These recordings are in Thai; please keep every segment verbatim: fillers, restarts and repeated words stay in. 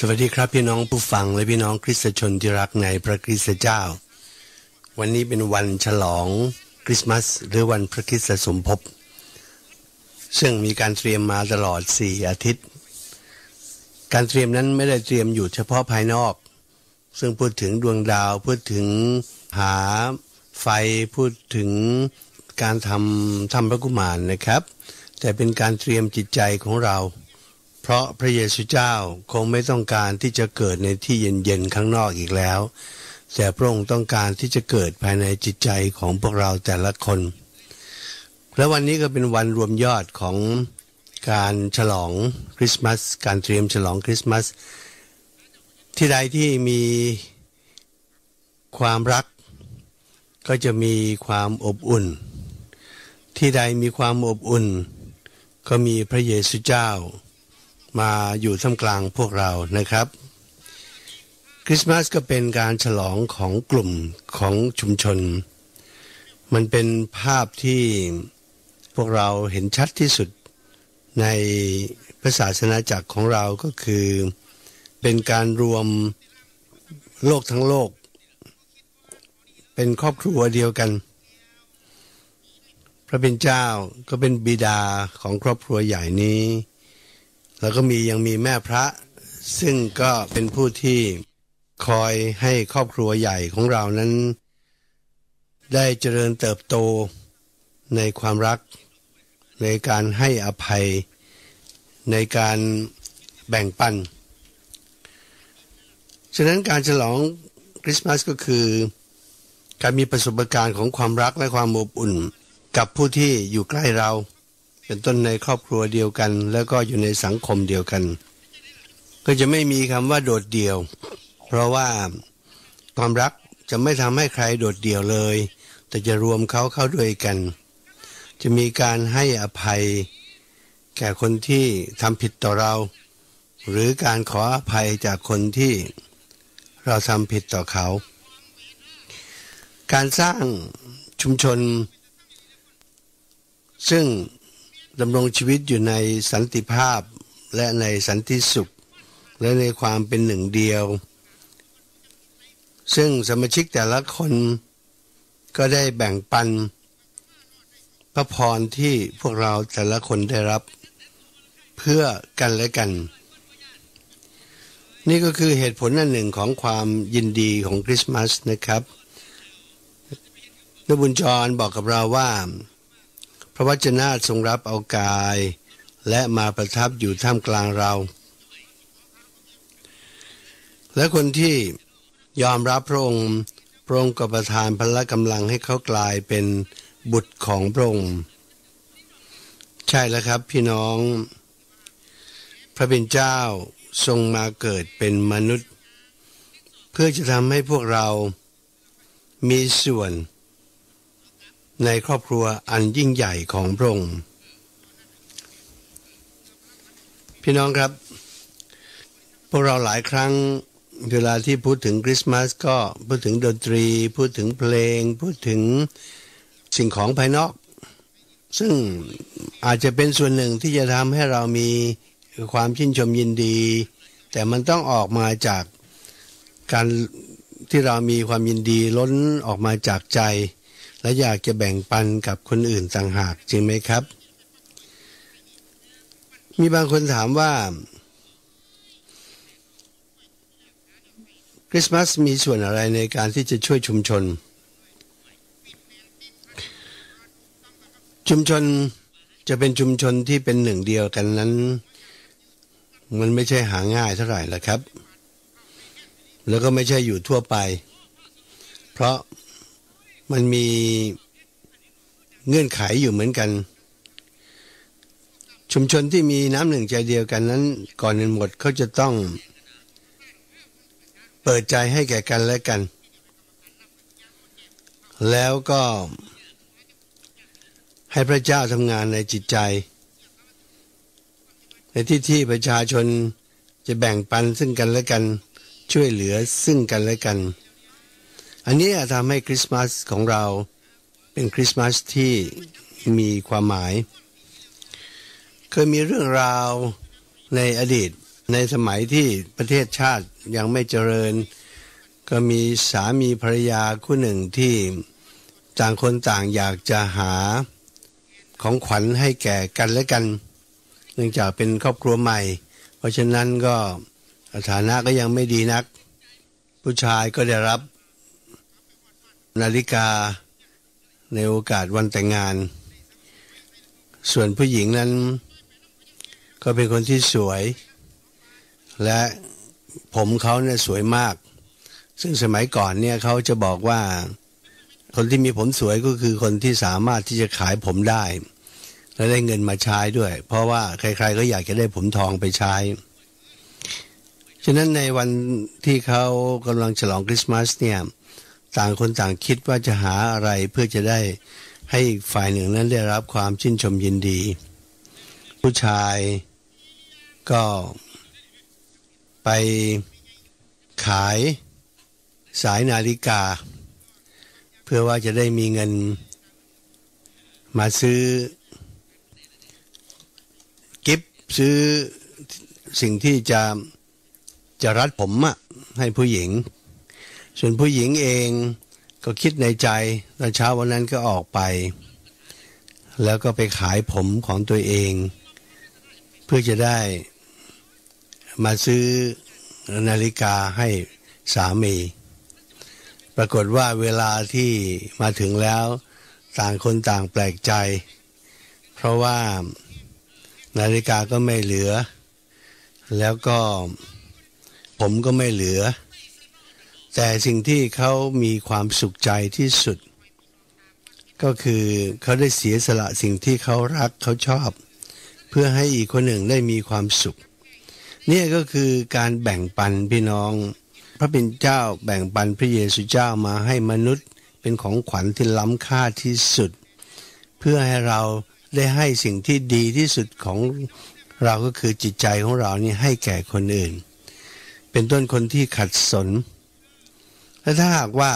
สวัสดีครับพี่น้องผู้ฟังและพี่น้องคริสตชนที่รักในพระคริสตเจ้าวันนี้เป็นวันฉลองคริสต์มาสหรือวันพระคริสตสมภพซึ่งมีการเตรียมมาตลอดสี่อาทิตย์การเตรียมนั้นไม่ได้เตรียมอยู่เฉพาะภายนอกซึ่งพูดถึงดวงดาวพูดถึงหาไฟพูดถึงการทำทำพระกุมารนะครับแต่เป็นการเตรียมจิตใจของเราเพราะพระเยซูเจ้าคงไม่ต้องการที่จะเกิดในที่เย็นๆข้างนอกอีกแล้วแต่พระองค์ต้องการที่จะเกิดภายในจิตใจของพวกเราแต่ละคนและวันนี้ก็เป็นวันรวมยอดของการฉลองคริสต์มาสการเตรียมฉลองคริสต์มาสที่ใดที่มีความรักก็จะมีความอบอุ่นที่ใดมีความอบอุ่นก็มีพระเยซูเจ้ามาอยู่ท่ามกลางพวกเรานะครับคริสต์มาสก็เป็นการฉลองของกลุ่มของชุมชนมันเป็นภาพที่พวกเราเห็นชัดที่สุดในพระศาสนาจักรของเราก็คือเป็นการรวมโลกทั้งโลกเป็นครอบครัวเดียวกันพระเป็นเจ้าก็เป็นบิดาของครอบครัวใหญ่นี้แล้วก็มียังมีแม่พระซึ่งก็เป็นผู้ที่คอยให้ครอบครัวใหญ่ของเรานั้นได้เจริญเติบโตในความรักในการให้อภัยในการแบ่งปันฉะนั้นการฉลองคริสต์มาสก็คือการมีประสบการณ์ของความรักและความอบอุ่นกับผู้ที่อยู่ใกล้เราเป็นต้นในครอบครัวเดียวกันแล้วก็อยู่ในสังคมเดียวกันก็จะไม่มีคำว่าโดดเดี่ยวเพราะว่าความรักจะไม่ทำให้ใครโดดเดี่ยวเลยแต่จะรวมเขาเข้าด้วยกันจะมีการให้อภัยแก่คนที่ทำผิดต่อเราหรือการขออภัยจากคนที่เราทำผิดต่อเขาการสร้างชุมชนซึ่งดำรงชีวิตอยู่ในสันติภาพและในสันติสุขและในความเป็นหนึ่งเดียวซึ่งสมาชิกแต่ละคนก็ได้แบ่งปันพระพรที่พวกเราแต่ละคนได้รับเพื่อกันและกันนี่ก็คือเหตุผลอันหนึ่งของความยินดีของคริสต์มาสนะครับพระบุญจรบอกกับเราว่าพระวจนะทรงรับเอากายและมาประทับอยู่ท่ามกลางเราและคนที่ยอมรับพระองค์พระองค์ก็ประทานพละกำลังให้เขากลายเป็นบุตรของพระองค์ใช่แล้วครับพี่น้องพระผู้เป็นเจ้าทรงมาเกิดเป็นมนุษย์เพื่อจะทำให้พวกเรามีส่วนในครอบครัวอันยิ่งใหญ่ของพระองค์พี่น้องครับพวกเราหลายครั้งเวลาที่พูดถึงคริสต์มาสก็พูดถึงดนตรีพูดถึงเพลงพูดถึงสิ่งของภายนอกซึ่งอาจจะเป็นส่วนหนึ่งที่จะทำให้เรามีความชื่นชมยินดีแต่มันต้องออกมาจากการที่เรามีความยินดีล้นออกมาจากใจและอยากจะแบ่งปันกับคนอื่นต่างหากจริงไหมครับมีบางคนถามว่าคริสต์มาสมีส่วนอะไรในการที่จะช่วยชุมชนชุมชนจะเป็นชุมชนที่เป็นหนึ่งเดียวกันนั้นมันไม่ใช่หาง่ายเท่าไหร่ละครับแล้วก็ไม่ใช่อยู่ทั่วไปเพราะมันมี เงื่อนไขอยู่เหมือนกันชุมชนที่มีน้ำหนึ่งใจเดียวกันนั้นก่อนอื่นหมดเขาจะต้องเปิดใจให้แก่กันและกันแล้วก็ให้พระเจ้าทำงานในจิตใจในที่ที่ประชาชนจะแบ่งปันซึ่งกันและกันช่วยเหลือซึ่งกันและกันอันนี้ทำให้คริสต์มาสของเราเป็นคริสต์มาสที่มีความหมายเคยมีเรื่องราวในอดีตในสมัยที่ประเทศชาติยังไม่เจริญก็มีสามีภรรยาคู่หนึ่งที่ต่างคนต่างอยากจะหาของขวัญให้แก่กันและกันเนื่องจากเป็นครอบครัวใหม่เพราะฉะนั้นก็ฐานะก็ยังไม่ดีนักผู้ชายก็ได้รับนาฬิกาในโอกาสวันแต่งงานส่วนผู้หญิงนั้นก็เป็นคนที่สวยและผมเขาเนี่ยสวยมากซึ่งสมัยก่อนเนี่ยเขาจะบอกว่าคนที่มีผมสวยก็คือคนที่สามารถที่จะขายผมได้และได้เงินมาใช้ด้วยเพราะว่าใครๆก็อยากจะได้ผมทองไปใช้ฉะนั้นในวันที่เขากำลังฉลองคริสต์มาสเนี่ยต่างคนต่างคิดว่าจะหาอะไรเพื่อจะได้ให้อีกฝ่ายหนึ่งนั้นได้รับความชื่นชมยินดีผู้ชายก็ไปขายสายนาฬิกาเพื่อว่าจะได้มีเงินมาซื้อกิฟต์ซื้อสิ่งที่จะจะรัดผมอะให้ผู้หญิงส่วนผู้หญิงเองก็คิดในใจตอนเช้าวันนั้นก็ออกไปแล้วก็ไปขายผมของตัวเองเพื่อจะได้มาซื้อนาฬิกาให้สามีปรากฏว่าเวลาที่มาถึงแล้วต่างคนต่างแปลกใจเพราะว่านาฬิกาก็ไม่เหลือแล้วก็ผมก็ไม่เหลือแต่สิ่งที่เขามีความสุขใจที่สุดก็คือเขาได้เสียสละสิ่งที่เขารักเขาชอบเพื่อให้อีกคนหนึ่งได้มีความสุขนี่ก็คือการแบ่งปันพี่น้องพระผู้เป็นเจ้าแบ่งปันพระเยซูเจ้ามาให้มนุษย์เป็นของขวัญที่ล้ำค่าที่สุดเพื่อให้เราได้ให้สิ่งที่ดีที่สุดของเราก็คือจิตใจของเรานี่ให้แก่คนอื่นเป็นต้นคนที่ขัดสนและถ้าหากว่า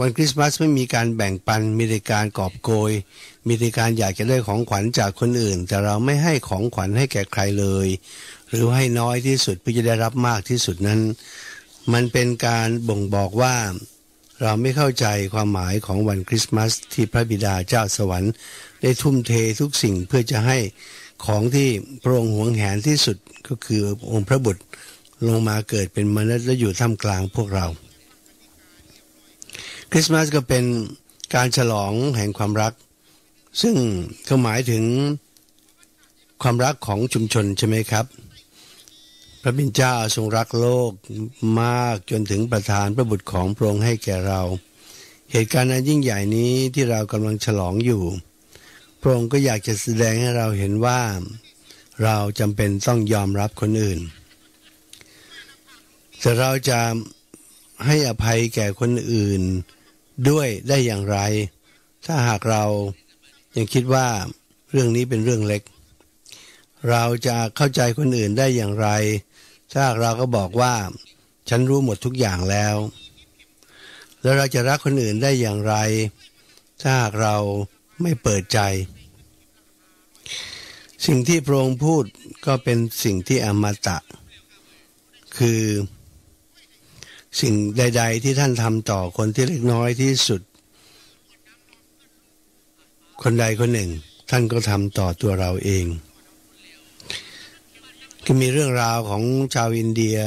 วันคริสต์มาสไม่มีการแบ่งปันมีแต่การกอบโกยมีแต่การอยากจะได้ของขวัญจากคนอื่นแต่เราไม่ให้ของขวัญให้แก่ใครเลยหรือให้น้อยที่สุดเพื่อจะได้รับมากที่สุดนั้นมันเป็นการบ่งบอกว่าเราไม่เข้าใจความหมายของวันคริสต์มาสที่พระบิดาเจ้าสวรรค์ได้ทุ่มเททุกสิ่งเพื่อจะให้ของที่พระองค์หวงแหนที่สุดก็คือองค์พระบุตรลงมาเกิดเป็นมนุษย์และอยู่ท่ามกลางพวกเราคริสต์มาสก็เป็นการฉลองแห่งความรักซึ่งก็หมายถึงความรักของชุมชนใช่ไหมครับพระบิดาเจ้าทรงรักโลกมากจนถึงประทานพระบุตรของพระองค์ให้แก่เราเหตุการณ์นั้นยิ่งใหญ่นี้ที่เรากำลังฉลองอยู่พระองค์ก็อยากจะแสดงให้เราเห็นว่าเราจำเป็นต้องยอมรับคนอื่นแต่เราจะให้อภัยแก่คนอื่นด้วยได้อย่างไรถ้าหากเรายังคิดว่าเรื่องนี้เป็นเรื่องเล็กเราจะเข้าใจคนอื่นได้อย่างไรถ้าหากเราก็บอกว่าฉันรู้หมดทุกอย่างแล้วแล้วเราจะรักคนอื่นได้อย่างไรถ้าหากเราไม่เปิดใจสิ่งที่พระองค์พูดก็เป็นสิ่งที่อมตะคือสิ่งใดๆที่ท่านทำต่อคนที่เล็กน้อยที่สุดคนใดคนหนึ่งท่านก็ทำต่อตัวเราเองก็มีเรื่องราวของชาวอินเดีย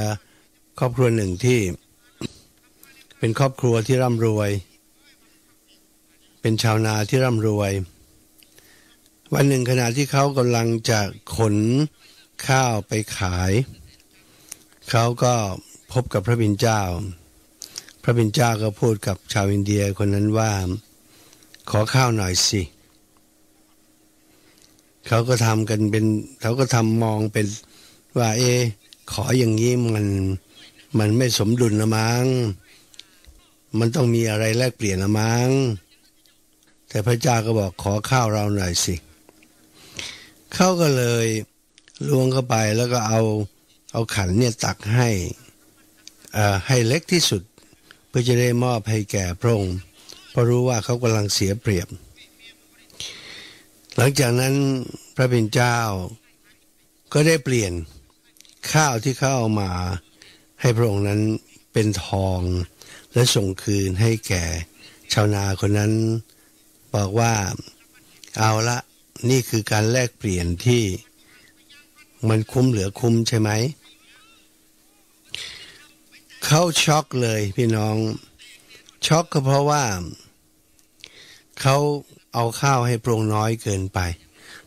ครอบครัวหนึ่งที่เป็นครอบครัวที่ร่ำรวยเป็นชาวนาที่ร่ำรวยวันหนึ่งขณะที่เขากำลังจะขนข้าวไปขายเขาก็พบกับพระบิณเจ้าพระบิณเจ้าก็พูดกับชาวอินเดียคนนั้นว่า ขอข้าวหน่อยสิเขาก็ทำกันเป็นเขาก็ทำมองเป็นว่าเอขออย่างนี้มันมันไม่สมดุลละมั้งมันต้องมีอะไรแลกเปลี่ยนละมั้งแต่พระเจ้าก็บอกขอข้าวเราหน่อยสิเขาก็เลยล้วงเข้าไปแล้วก็เอาเอาขันเนี่ยตักให้อ่าให้เล็กที่สุดเพื่อจะได้มอบให้แก่พระองค์เพราะรู้ว่าเขากำลังเสียเปรียบหลังจากนั้นพระผู้เป็นเจ้าก็ได้เปลี่ยนข้าวที่เขาเอามาให้พระองค์นั้นเป็นทองและส่งคืนให้แก่ชาวนาคนนั้นบอกว่าเอาละนี่คือการแลกเปลี่ยนที่มันคุ้มเหลือคุ้มใช่ไหมเขาช็อกเลยพี่น้องช็อกก็เพราะว่าเขาเอาข้าวให้พระองค์น้อยเกินไป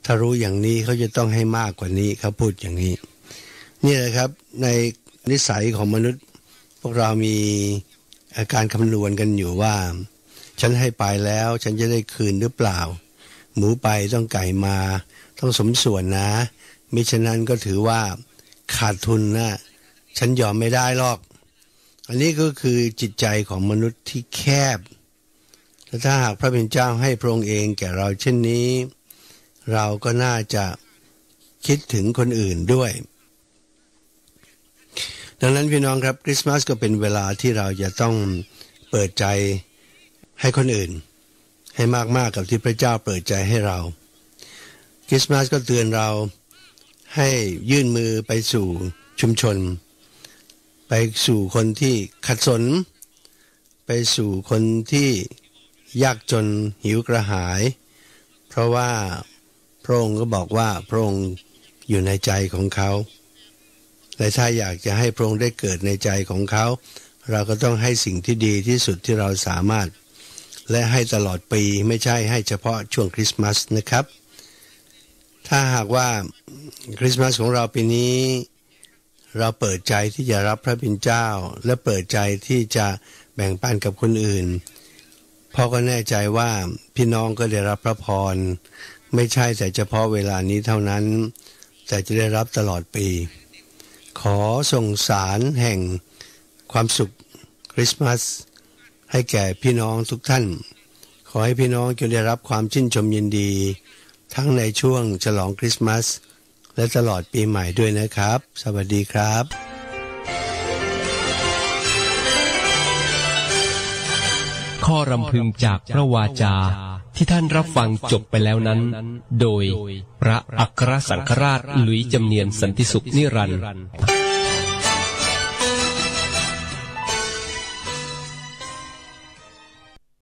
ถ้ารู้อย่างนี้เขาจะต้องให้มากกว่านี้เขาพูดอย่างนี้นี่แหละครับในนิสัยของมนุษย์พวกเรามีอาการคำนวณกันอยู่ว่าฉันให้ไปแล้วฉันจะได้คืนหรือเปล่าหมูไปต้องไก่มาต้องสมส่วนนะมิฉะนั้นก็ถือว่าขาดทุนนะฉันยอมไม่ได้หรอกอันนี้ก็คือจิตใจของมนุษย์ที่แคบและถ้าหากพระผู้เป็นเจ้าให้พระองค์เองแก่เราเช่นนี้เราก็น่าจะคิดถึงคนอื่นด้วยดังนั้นพี่น้องครับคริสต์มาสก็เป็นเวลาที่เราจะต้องเปิดใจให้คนอื่นให้มากๆกับที่พระเจ้าเปิดใจให้เราคริสต์มาสก็เตือนเราให้ยื่นมือไปสู่ชุมชนไปสู่คนที่ขัดสนไปสู่คนที่ยากจนหิวกระหายเพราะว่าพระองค์ก็บอกว่าพระองค์อยู่ในใจของเขาและถ้าอยากจะให้พระองค์ได้เกิดในใจของเขาเราก็ต้องให้สิ่งที่ดีที่สุดที่เราสามารถและให้ตลอดปีไม่ใช่ให้เฉพาะช่วงคริสต์มาสนะครับถ้าหากว่าคริสต์มาสของเราปีนี้เราเปิดใจที่จะรับพระบิณฑเจ้าและเปิดใจที่จะแบ่งปันกับคนอื่นพ่อก็แน่ใจว่าพี่น้องก็ได้รับพระพรไม่ใช่แต่เฉพาะเวลานี้เท่านั้นแต่จะได้รับตลอดปีขอส่งสารแห่งความสุขคริสต์มาสให้แก่พี่น้องทุกท่านขอให้พี่น้องจงได้รับความชื่นชมยินดีทั้งในช่วงฉลองคริสต์มาสและตลอดปีใหม่ด้วยนะครับสวัสดีครับข้อรำพึงจากพระวาจาที่ท่านรับฟังจบไปแล้วนั้นโดยพระอัครสังฆราชหลุยส์จำเนียนสันติสุขนิรันดร์